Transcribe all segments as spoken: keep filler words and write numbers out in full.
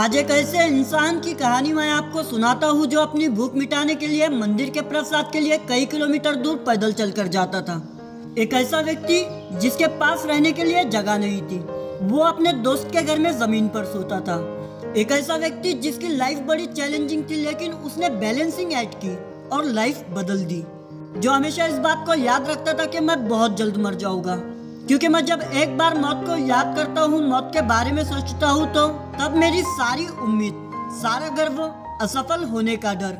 आज एक ऐसे इंसान की कहानी मैं आपको सुनाता हूँ जो अपनी भूख मिटाने के लिए मंदिर के प्रसाद के लिए कई किलोमीटर दूर पैदल चलकर जाता था। एक ऐसा व्यक्ति जिसके पास रहने के लिए जगह नहीं थी, वो अपने दोस्त के घर में जमीन पर सोता था। एक ऐसा व्यक्ति जिसकी लाइफ बड़ी चैलेंजिंग थी, लेकिन उसने बैलेंसिंग एक्ट की और लाइफ बदल दी। जो हमेशा इस बात को याद रखता था कि मैं बहुत जल्द मर जाऊंगा, क्योंकि मैं जब एक बार मौत को याद करता हूँ, मौत के बारे में सोचता हूँ, तो तब मेरी सारी उम्मीद, सारा गर्व, असफल होने का डर,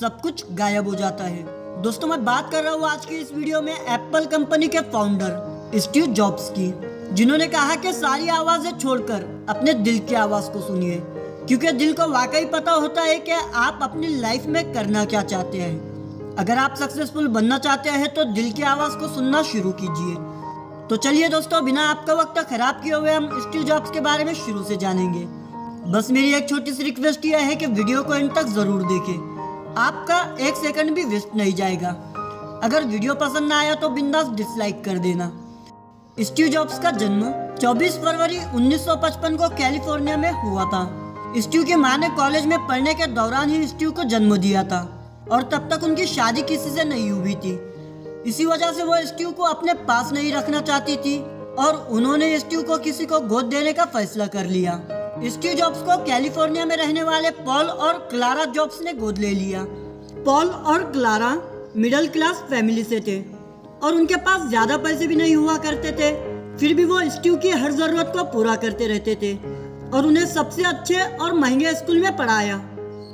सब कुछ गायब हो जाता है। दोस्तों, मैं बात कर रहा हूँ आज की इस वीडियो में एप्पल कंपनी के फाउंडर स्टीव जॉब्स की, जिन्होंने कहा कि सारी आवाजें छोड़कर अपने दिल की आवाज को सुनिए, क्योंकि दिल को वाकई पता होता है कि आप अपनी लाइफ में करना क्या चाहते हैं। अगर आप सक्सेसफुल बनना चाहते हैं तो दिल की आवाज को सुनना शुरू कीजिए। तो चलिए दोस्तों, बिना आपका वक्त खराब किए हुए हम स्टीव जॉब्स के बारे में शुरू से जानेंगे। बस मेरी एक छोटी सी रिक्वेस्ट यह है कि वीडियो को एंड तक जरूर देखें, आपका एक सेकंड भी वेस्ट नहीं जाएगा। अगर वीडियो पसंद ना आया तो बिंदास डिसलाइक कर देना। स्टीव जॉब्स का जन्म चौबीस फरवरी उन्नीस सौ पचपन को कैलिफोर्निया में हुआ था। स्टीव की मां ने कॉलेज में पढ़ने के दौरान ही स्टीव को जन्म दिया था और तब तक उनकी शादी किसी से नहीं हुई थी। इसी वजह से वो स्टीव को अपने पास नहीं रखना चाहती थी और उन्होंने स्टीव को किसी को गोद देने का फैसला कर लिया। स्टीव जॉब्स को कैलिफोर्निया में रहने वाले पॉल और क्लारा जॉब्स ने गोद ले लिया। पॉल और क्लारा मिडिल क्लास फैमिली से थे और उनके पास ज्यादा पैसे भी नहीं हुआ करते थे, फिर भी वो स्टीव की हर जरूरत को पूरा करते रहते थे और उन्हें सबसे अच्छे और महंगे स्कूल में पढ़ाया।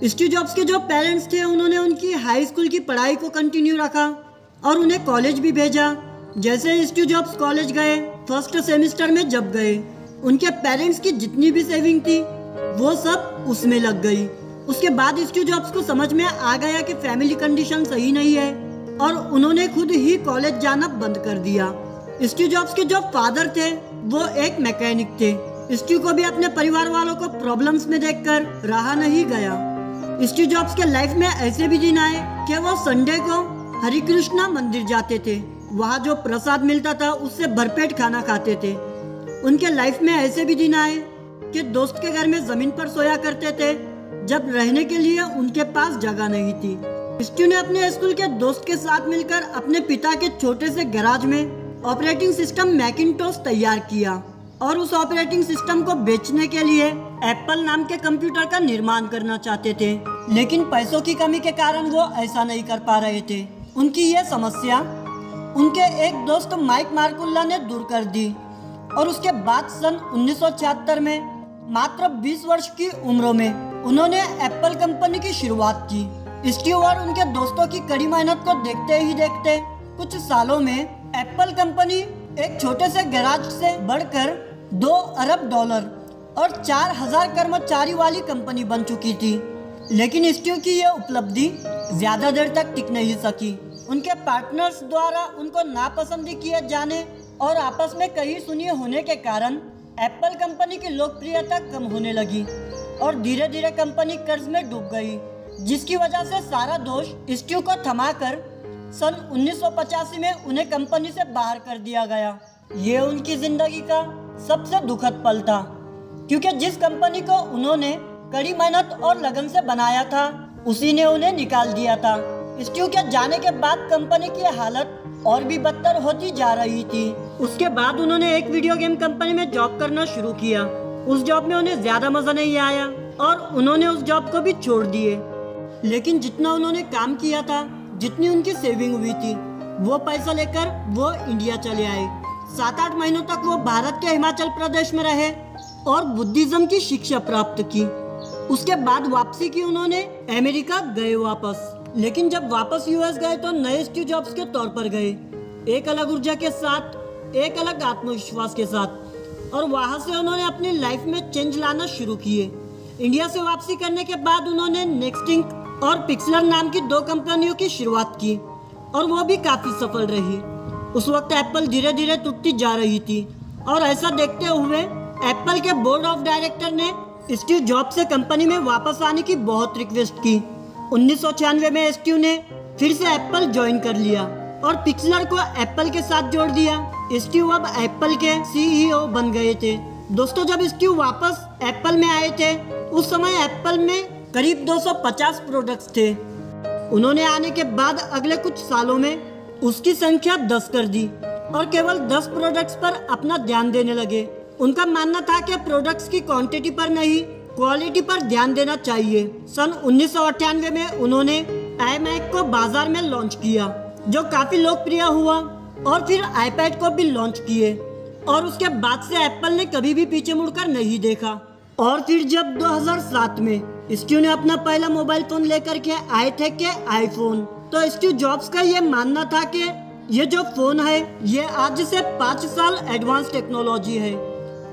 स्टीव जॉब्स के जो पेरेंट्स थे, उन्होंने उनकी हाई स्कूल की पढ़ाई को कंटिन्यू रखा और उन्हें कॉलेज भी भेजा। जैसे स्टीव जॉब्स कॉलेज गए, फर्स्ट सेमेस्टर में जब गए, उनके पेरेंट्स की जितनी भी सेविंग थी वो सब उसमें लग गई। उसके बाद स्टीव जॉब्स को समझ में आ गया कि फैमिली कंडीशन सही नहीं है और उन्होंने खुद ही कॉलेज जाना बंद कर दिया। स्टीव जॉब्स के जो फादर थे वो एक मैकेनिक थे। स्टीव को भी अपने परिवार वालों को प्रॉब्लम्स में देखकर रहा नहीं गया। स्टीव जॉब्स के लाइफ में ऐसे भी दिन आए कि वो संडे को हरि कृष्णा मंदिर जाते थे, वहाँ जो प्रसाद मिलता था उससे भरपेट खाना खाते थे। उनके लाइफ में ऐसे भी दिन आए कि दोस्त के घर में जमीन पर सोया करते थे, जब रहने के लिए उनके पास जगह नहीं थी। स्टीव ने अपने स्कूल के दोस्त के साथ मिलकर अपने पिता के छोटे से गैराज में ऑपरेटिंग सिस्टम मैकिंटोश तैयार किया और उस ऑपरेटिंग सिस्टम को बेचने के लिए एप्पल नाम के कंप्यूटर का निर्माण करना चाहते थे, लेकिन पैसों की कमी के कारण वो ऐसा नहीं कर पा रहे थे। उनकी ये समस्या उनके एक दोस्त माइक मार्कुल्ला ने दूर कर दी और उसके बाद सन उन्नीस सौ छिहत्तर में मात्र बीस वर्ष की उम्र में उन्होंने एप्पल कंपनी की शुरुआत की। स्टीव और उनके दोस्तों की कड़ी मेहनत को देखते ही देखते कुछ सालों में एप्पल कंपनी एक छोटे से गैराज से बढ़कर दो अरब डॉलर और चार हजार कर्मचारी वाली कंपनी बन चुकी थी। लेकिन स्टीव की यह उपलब्धि ज्यादा देर तक टिक नहीं सकी। उनके पार्टनर्स द्वारा उनको नापसंद किए जाने और आपस में कही सुनी होने के कारण एप्पल कंपनी की लोकप्रियता कम होने लगी और धीरे धीरे कंपनी कर्ज में डूब गई, जिसकी वजह से सारा दोष स्टीव को थमाकर सन उन्नीस सौ पचासी में उन्हें कंपनी से बाहर कर दिया गया। ये उनकी जिंदगी का सबसे दुखद पल था, क्योंकि जिस कंपनी को उन्होंने कड़ी मेहनत और लगन से बनाया था, उसी ने उन्हें निकाल दिया था। स्टीव के जाने के बाद कंपनी की हालत और भी बदतर होती जा रही थी। उसके बाद उन्होंने एक वीडियो गेम कंपनी में जॉब करना शुरू किया। उस जॉब में उन्हें ज्यादा मजा नहीं आया और उन्होंने उस जॉब को भी छोड़ दिए। लेकिन जितना उन्होंने काम किया था, जितनी उनकी सेविंग हुई थी, वो पैसा लेकर वो इंडिया चले आए। सात आठ महीनों तक वो भारत के हिमाचल प्रदेश में रहे और बुद्धिज्म की शिक्षा प्राप्त की। उसके बाद वापसी की, उन्होंने अमेरिका गए वापस। लेकिन जब वापस यूएस गए तो नए स्टीव जॉब्स के तौर पर गए, एक अलग ऊर्जा के साथ, एक अलग आत्मविश्वास के साथ, और वहाँ से उन्होंने अपनी लाइफ में चेंज लाना शुरू किए। इंडिया से वापसी करने के बाद उन्होंने नेक्स्ट इंक और पिक्सलर नाम की दो कंपनियों की शुरुआत की और वो भी काफी सफल रही। उस वक्त एप्पल धीरे धीरे टूटती जा रही थी और ऐसा देखते हुए एप्पल के बोर्ड ऑफ डायरेक्टर ने स्टीव जॉब्स से कंपनी में वापस आने की बहुत रिक्वेस्ट की। उन्नीस सौ छियानवे में स्टीव ने फिर से एप्पल ज्वाइन कर लिया और पिक्सलर को एप्पल के साथ जोड़ दिया। स्टीव अब एप्पल के सीईओ बन गए थे। दोस्तों, जब स्टीव वापस एप्पल में आए थे, उस समय एप्पल में करीब दो सौ पचास प्रोडक्ट्स थे। उन्होंने आने के बाद अगले कुछ सालों में उसकी संख्या दस कर दी और केवल दस प्रोडक्ट्स पर अपना ध्यान देने लगे। उनका मानना था कि प्रोडक्ट्स की क्वांटिटी पर नहीं क्वालिटी पर ध्यान देना चाहिए। सन उन्नीस सौ अट्ठानवे में उन्होंने iMac को बाजार में लॉन्च किया जो काफी लोकप्रिय हुआ और फिर iPad को भी लॉन्च किए और उसके बाद से एप्पल ने कभी भी पीछे मुड़कर नहीं देखा। और फिर जब दो हज़ार सात में स्टीव ने अपना पहला मोबाइल फोन लेकर के आए थे के आईफोन, तो स्टीव जॉब्स का ये मानना था कि ये जो फोन है ये आज से पाँच साल एडवांस टेक्नोलॉजी है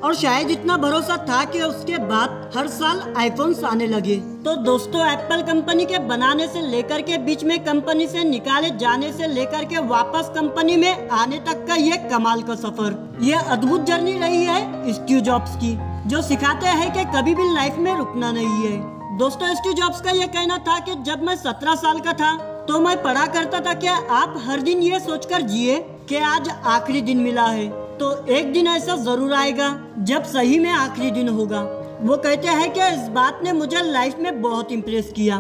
और शायद इतना भरोसा था कि उसके बाद हर साल आईफोन्स आने लगे। तो दोस्तों, एप्पल कंपनी के बनाने से लेकर के बीच में कंपनी से निकाले जाने से लेकर के वापस कंपनी में आने तक का ये कमाल का सफर, ये अद्भुत जर्नी रही है स्टीव जॉब्स की, जो सिखाते हैं कि कभी भी लाइफ में रुकना नहीं है। दोस्तों, स्टीव जॉब्स का ये कहना था कि जब मैं सत्रह साल का था तो मैं पढ़ा करता था कि आप हर दिन ये सोचकर जिए कि आज आखिरी दिन मिला है तो एक दिन ऐसा जरूर आएगा जब सही में आखिरी दिन होगा। वो कहते हैं कि इस बात ने मुझे लाइफ में बहुत इम्प्रेस किया।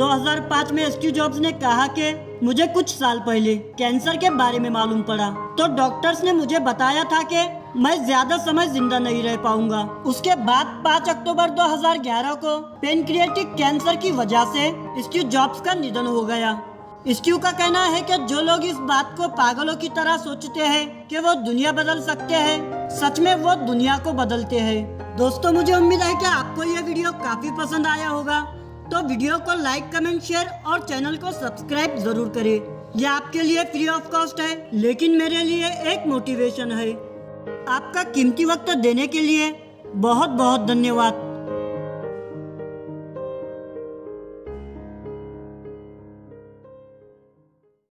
दो हज़ार पाँच में स्टीव जॉब्स ने कहा कि मुझे कुछ साल पहले कैंसर के बारे में मालूम पड़ा तो डॉक्टर्स ने मुझे बताया था कि मैं ज्यादा समय जिंदा नहीं रह पाऊंगा। उसके बाद पाँच अक्टूबर दो हज़ार ग्यारह को पेनक्रियाटिक कैंसर की वजह से स्टीव जॉब्स का निधन हो गया। स्टीव का कहना है कि जो लोग इस बात को पागलों की तरह सोचते हैं कि वो दुनिया बदल सकते हैं, सच में वो दुनिया को बदलते हैं। दोस्तों, मुझे उम्मीद है कि आपको ये वीडियो काफी पसंद आया होगा, तो वीडियो को लाइक, कमेंट, शेयर और चैनल को सब्सक्राइब जरूर करें। यह आपके लिए फ्री ऑफ कॉस्ट है लेकिन मेरे लिए एक मोटिवेशन है। आपका कीमती वक्त देने के लिए बहुत बहुत धन्यवाद।